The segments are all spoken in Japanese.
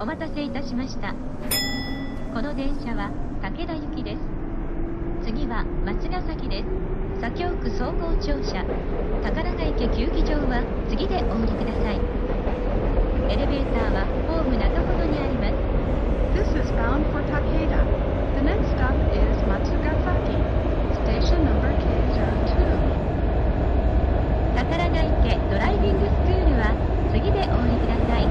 お待たせいたしました。この電車は武田行きです。次は松ヶ崎です。左京区総合庁舎宝ヶ池球技場は次でお降りください。エレベーターはホーム中ほどにあります。 This is bound for Takeda. The next stop is Matsugasaki. Station number K02. 宝ヶ池ドライビングスクールは次でお降りください。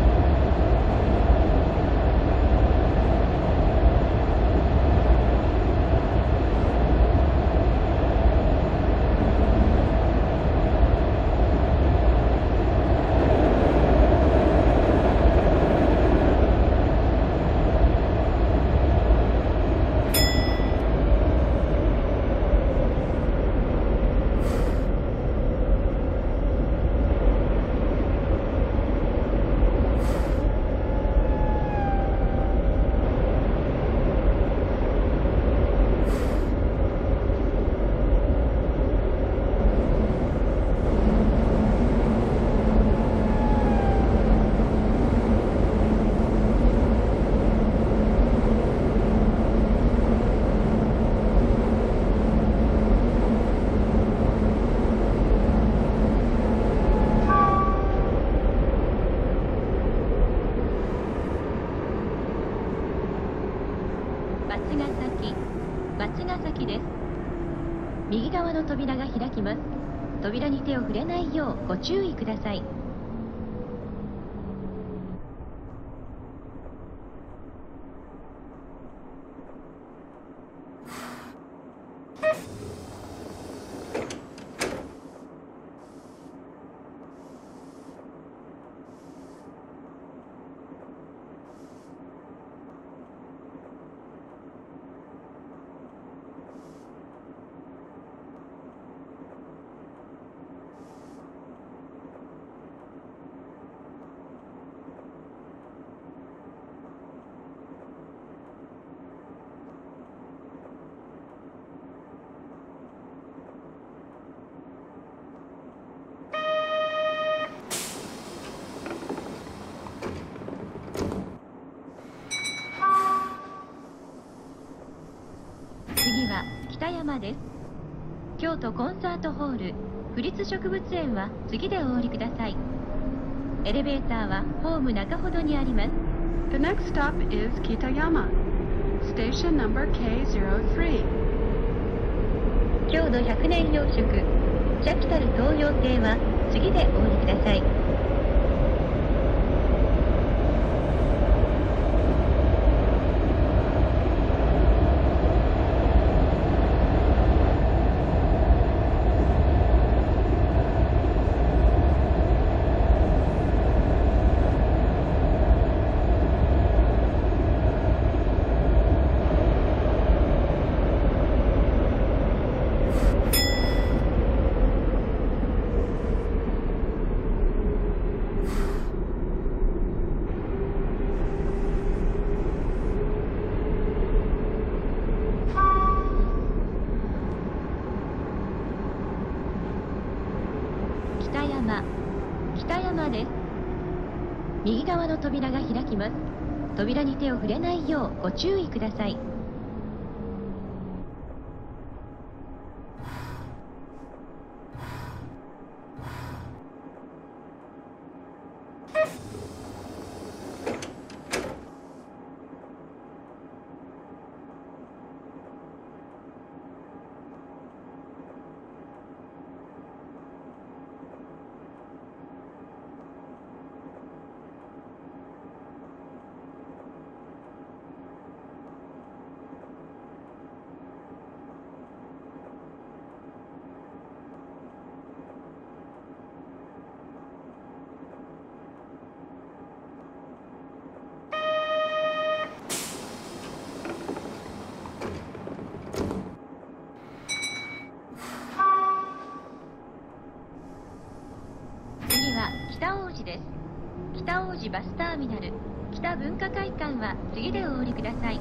扉に手を触れないようご注意ください。 Kitayama です。京都コンサートホール府立植物園は次でお降りください。エレベーターはホーム中ほどにあります。The next stop is Kitayama. Station number K03. 郷土100年養殖茶来たる東洋亭は次でお降りください。 右側の扉が開きます。扉に手を触れないようご注意ください。駅です。北王子バスターミナル、北文化会館は次でお降りください。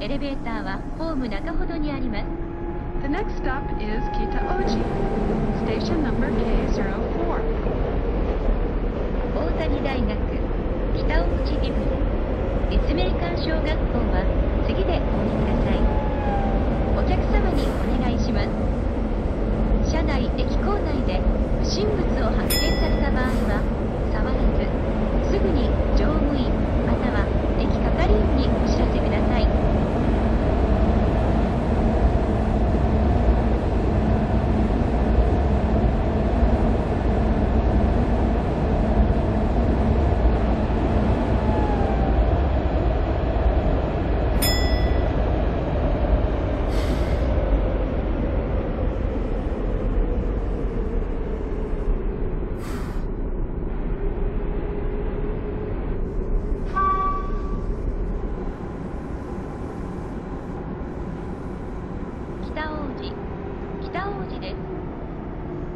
エレベーターはホーム中ほどにあります。The next stop is Kita Oji, station number K04. 大谷大学北王子ギブ立命館小学校は次でお降りください。お客様にお願いします。車内駅構内で不審物を発見された場合は触らずすぐに乗務員または駅係員にお知らせください。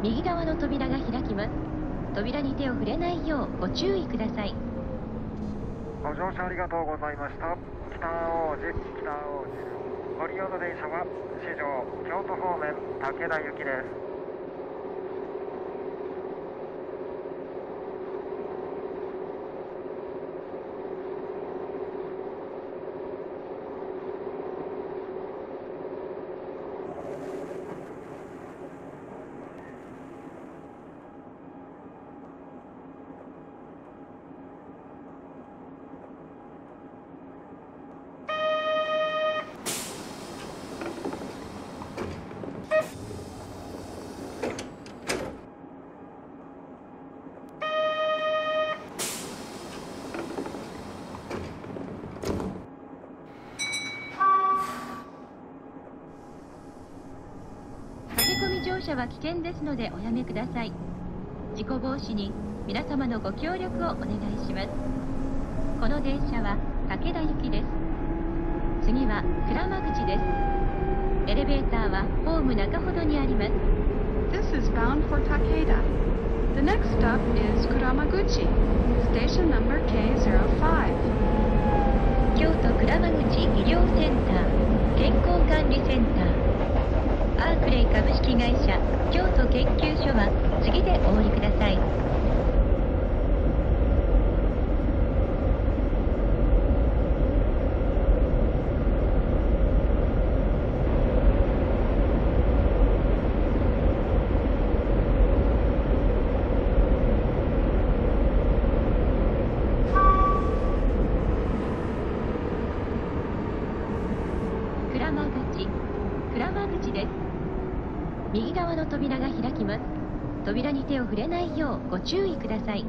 右側の扉が開きます。扉に手を触れないようご注意ください。ご乗車ありがとうございました。北王子、北王子。ご利用の電車は四条京都方面武田行きです。乗車は危険ですのでおやめください。事故防止に皆様のご協力をお願いします。この電車は武田行きです。次はKuramaguchiです。エレベーターはホーム中ほどにあります。This is bound for Takeda. The next stop is Kuramaguchi, station number K05. 京都Kuramaguchi医療センター健康管理センターアークレイ株式会社京都研究所は次でお降りください。Kuramaguchiです。右側の扉が開きます。扉に手を触れないようご注意ください。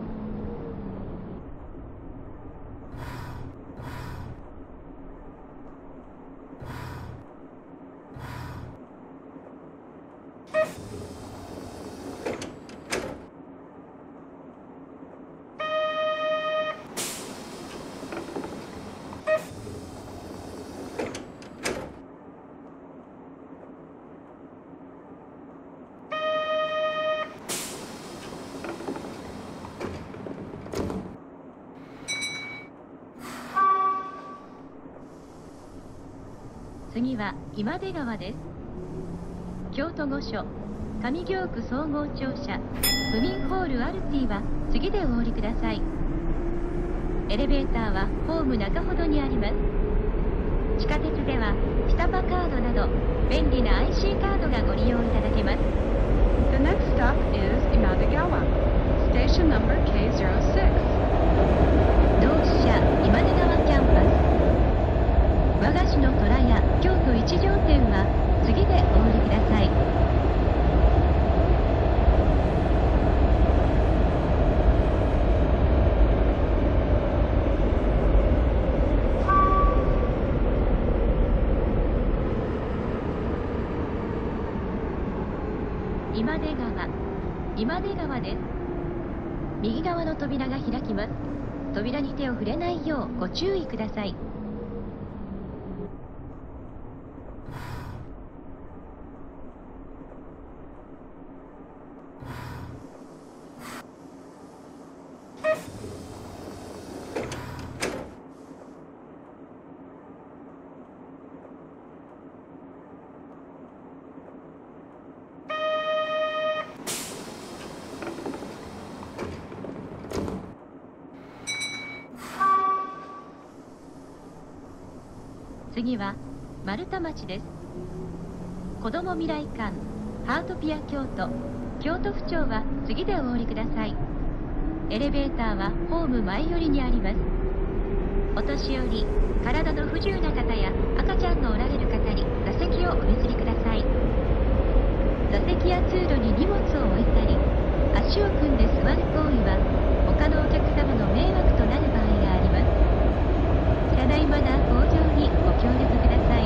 次はImadegawaです。京都御所上京区総合庁舎府民ホールアルティは次でお降りください。エレベーターはホーム中ほどにあります。地下鉄ではスタバカードなど便利な IC カードがご利用いただけます。 The next stop is Imadegawa, station number K06. 同志社Imadegawaキャンパス和菓子の虎屋京都一条店は次でお降りください。Imadegawaです。右側の扉が開きます。扉に手を触れないようご注意ください。次は丸太町です。子ども未来館ハートピア京都京都府庁は次でお降りください。エレベーターはホーム前寄りにあります。お年寄り、体の不自由な方や赤ちゃんのおられる方に座席をお譲りください。座席や通路に荷物を置いたり、足を組んで座る行為は他のお客様の迷惑となる場合があります。ただいまだ工場にご協力ください。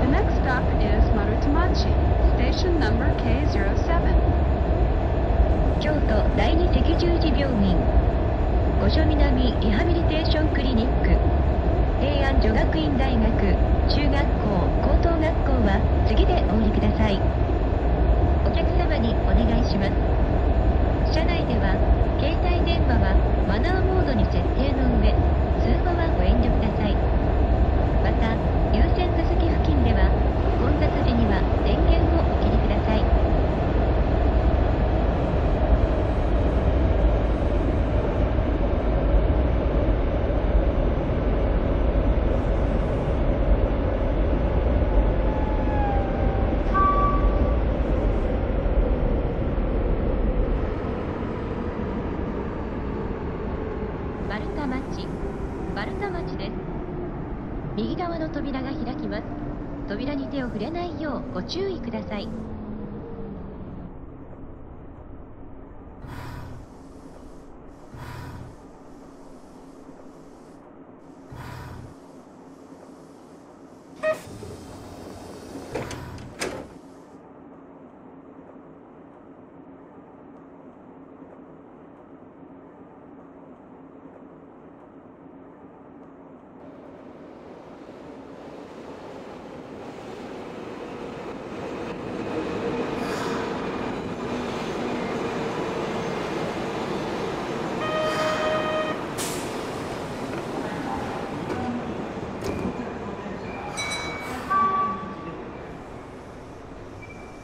The next stop is Marutamachi, station number K07. 京都第二赤十字病院五所南リハビリテーションクリニック平安女学院大学中学校高等学校は次でお降りください。お客様にお願いします。車内では携帯電話はマナーモードに設定の上、通話はご遠慮ください。また、優先座席付近では混雑時には電源をお切りください。扉に手を触れないようご注意ください。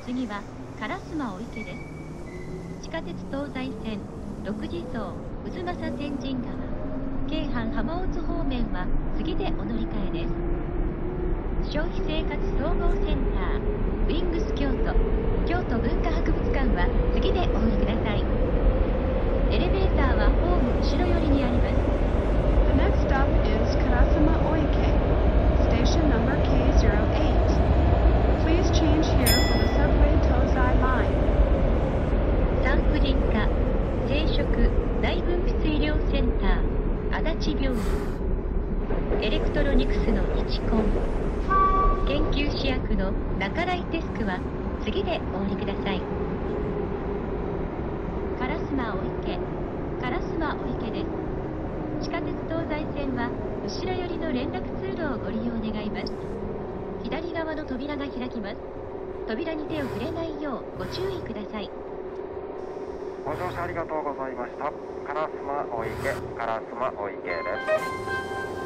次は烏丸御池です。地下鉄東西線六地蔵渦政天神川京阪浜大津方面は次でお乗り換えです。消費生活総合センターウィングス京都京都文化博物館は次でお降りください。エレベーターはホーム後ろ寄りにあります。 The next stop is 烏丸御池 Station number K08. Please change here for the subway Tozai line. 産婦人科生殖大分泌医療センター足立病院エレクトロニクスの一コン研究試薬の中来デスクは次でお降りください。烏丸御池烏丸御池です。地下鉄東西線は後ろ寄りの連絡通路をご利用願います。左側の扉が開きます。扉に手を触れないようご注意ください。ご乗車ありがとうございました。烏丸御池、烏丸御池です。